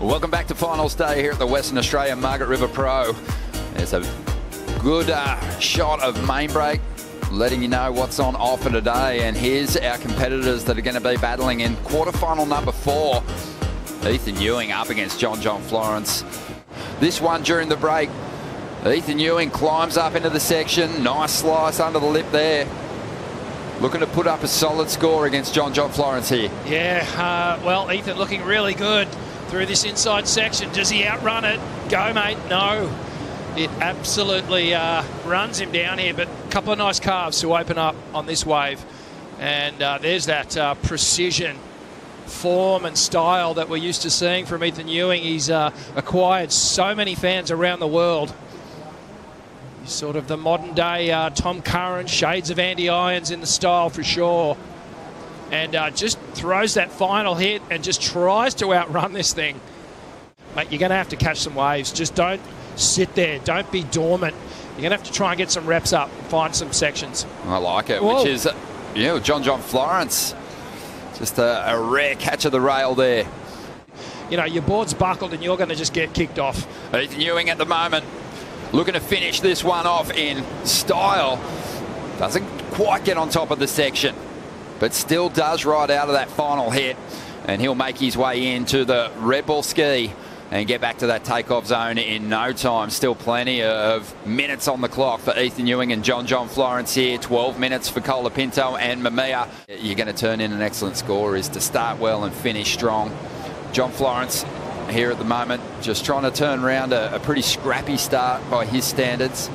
Welcome back to finals day here at the Western Australia Margaret River Pro. There's a good shot of main break, letting you know what's on offer today. And here's our competitors that are going to be battling in quarterfinal number 4. Ethan Ewing up against John John Florence. This one during the break. Ethan Ewing climbs up into the section. Nice slice under the lip there. Looking to put up a solid score against John John Florence here. Yeah, well, Ethan looking really good through this inside section. Does he outrun it? Go, mate. No. It absolutely runs him down here, but a couple of nice carves to open up on this wave. And there's that precision, form and style that we're used to seeing from Ethan Ewing. He's acquired so many fans around the world. He's sort of the modern-day Tom Curran, shades of Andy Irons in the style for sure. And just throws that final hit and just tries to outrun this thing. Mate, you're going to have to catch some waves. Just don't sit there, don't be dormant. You're gonna have to try and get some reps up and find some sections. I like it. Whoa. Which is, you know, John John Florence, just a rare catch of the rail there. You know, your board's buckled and you're going to just get kicked off. Ethan Ewing at the moment looking to finish this one off in style. Doesn't quite get on top of the section, but still does ride out of that final hit, and he'll make his way into the Red Bull ski and get back to that takeoff zone in no time. Still plenty of minutes on the clock for Ethan Ewing and John John Florence here. 12 minutes for Colapinto and Mamiya. You're going to turn in an excellent score is to start well and finish strong. John Florence here at the moment just trying to turn around a pretty scrappy start by his standards.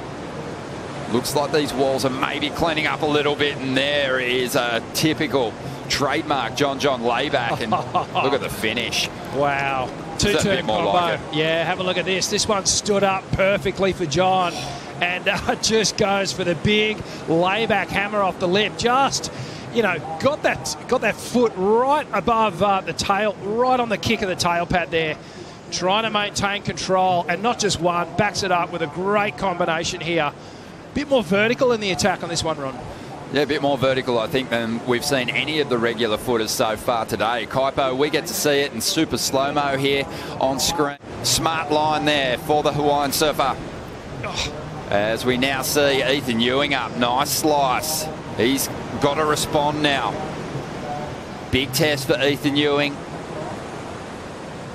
Looks like these walls are maybe cleaning up a little bit, and there is a typical trademark John John layback, and look at the finish. Wow. Two-turn combo. Like, yeah, have a look at this. This one stood up perfectly for John, and just goes for the big layback hammer off the lip. Just, you know, got that foot right above the tail, right on the kick of the tail pad there. Trying to maintain control, and not just one, backs it up with a great combination here. Bit more vertical in the attack on this one, Ron. Yeah, a bit more vertical, I think, than we've seen any of the regular footers so far today. Kaipo, we get to see it in super slow-mo here on screen. Smart line there for the Hawaiian surfer. As we now see Ethan Ewing up. Nice slice. He's got to respond now. Big test for Ethan Ewing,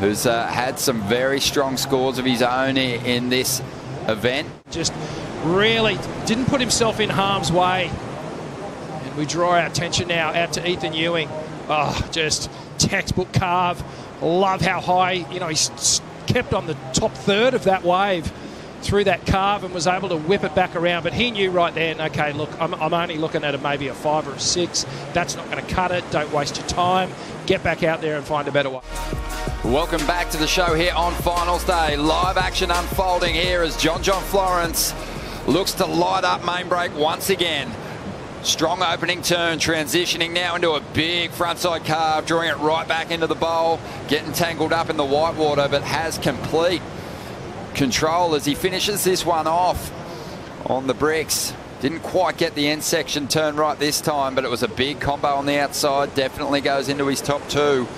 who's had some very strong scores of his own in this event. Just really didn't put himself in harm's way. We draw our attention now out to Ethan Ewing. Oh, just textbook carve. Love how high, you know, he's kept on the top third of that wave through that carve and was able to whip it back around. But he knew right then, okay, look, I'm only looking at maybe a 5 or a 6. That's not going to cut it. Don't waste your time. Get back out there and find a better way. Welcome back to the show here on finals day. Live action unfolding here as John John Florence looks to light up main break once again. Strong opening turn, transitioning now into a big frontside carve, drawing it right back into the bowl, getting tangled up in the white water, but has complete control as he finishes this one off on the bricks. Didn't quite get the end section turn right this time, but it was a big combo on the outside. Definitely goes into his top two.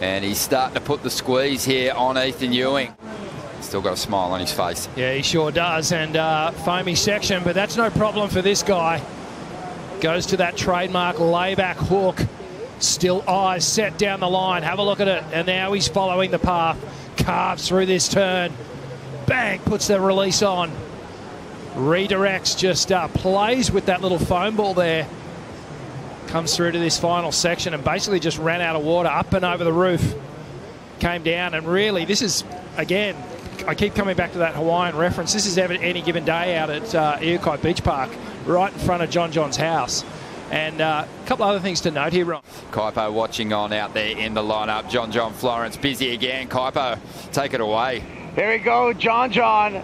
And he's starting to put the squeeze here on Ethan Ewing. Still got a smile on his face. Yeah, he sure does. And foamy section, but that's no problem for this guy. Goes to that trademark layback hook. Still eyes set down the line. Have a look at it. And now he's following the path. Carves through this turn. Bang! Puts the release on. Redirects, just plays with that little foam ball there. Comes through to this final section and basically just ran out of water up and over the roof. Came down, and really this is, again, I keep coming back to that Hawaiian reference. This is any given day out at Iukai Beach Park, right in front of John John's house. And a couple other things to note here, Ron. Kaipo watching on out there in the lineup. John John Florence busy again. Kaipo, take it away. Here we go, John John.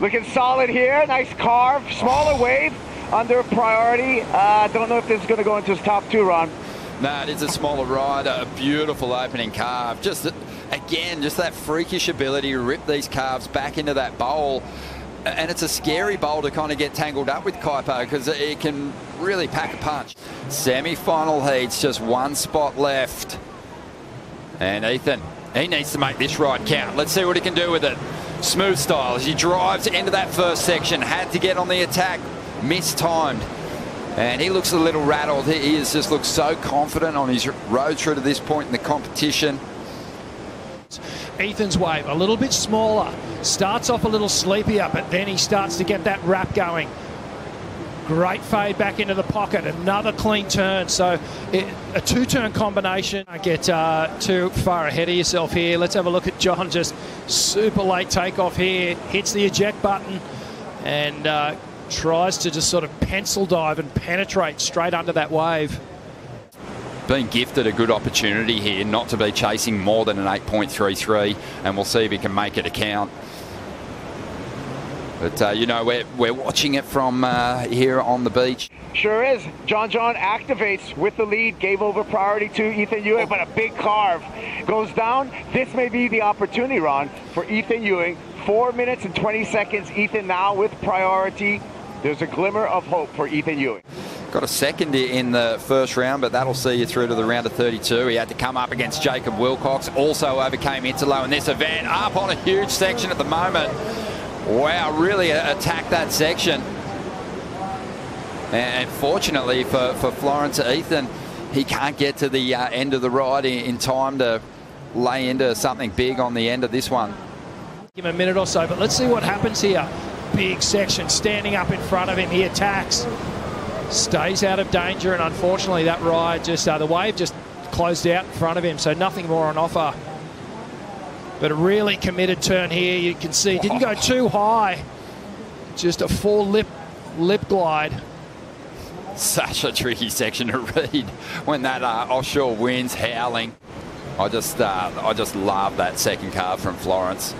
Looking solid here. Nice carve. Smaller wave under priority. I don't know if this is going to go into his top two, Ron. No, it is a smaller ride, a beautiful opening carve. Just, again, just that freakish ability to rip these carves back into that bowl. And it's a scary bowl to kind of get tangled up with Kaipo, because it can really pack a punch. Semi-final heats, just one spot left. And Ethan, he needs to make this ride count. Let's see what he can do with it. Smooth style as he drives into that first section. Had to get on the attack. Mistimed. And he looks a little rattled. He is just looks so confident on his road through to this point in the competition. Ethan's wave a little bit smaller. Starts off a little sleepier, but then he starts to get that wrap going. Great fade back into the pocket. Another clean turn. So a two-turn combination. Don't get too far ahead of yourself here. Let's have a look at John. Just super late takeoff here. Hits the eject button and tries to just sort of pencil dive and penetrate straight under that wave. Been gifted a good opportunity here not to be chasing more than an 8.33, and we'll see if he can make it account. But, you know, we're watching it from here on the beach. Sure is. John John activates with the lead, gave over priority to Ethan Ewing, but a big carve goes down. This may be the opportunity, Ron, for Ethan Ewing. 4 minutes and 20 seconds. Ethan now with priority. There's a glimmer of hope for Ethan Ewing. Got a second in the first round, but that'll see you through to the round of 32. He had to come up against Jacob Wilcox. Also overcame Interlo in this event. Up on a huge section at the moment. Wow, really attacked that section. And fortunately for Florence, Ethan, he can't get to the end of the ride in time to lay into something big on the end of this one. Give him a minute or so, but let's see what happens here. Big section standing up in front of him. He attacks, stays out of danger, and unfortunately that ride just the wave just closed out in front of him, so nothing more on offer. But a really committed turn here. You can see didn't go too high, just a full lip glide. Such a tricky section to read when that offshore wind's howling. I just love that second carve from Florence.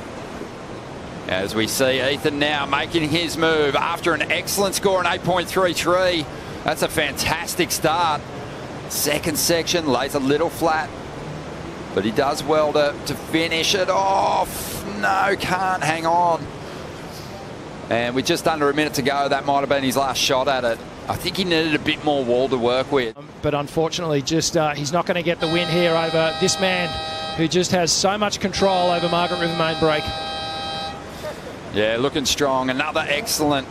As we see Ethan now making his move after an excellent score, an 8.33. That's a fantastic start. Second section lays a little flat, but he does well to finish it off. No, can't hang on. And with just under a minute to go, that might have been his last shot at it. I think he needed a bit more wall to work with. But unfortunately, just he's not going to get the win here over this man who just has so much control over Margaret River Main Break. Yeah, looking strong. Another excellent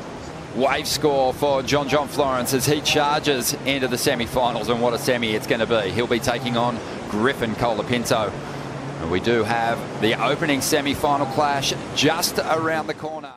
wave score for John John Florence as he charges into the semi-finals. And what a semi it's going to be. He'll be taking on Griffin Colapinto. And we do have the opening semi-final clash just around the corner.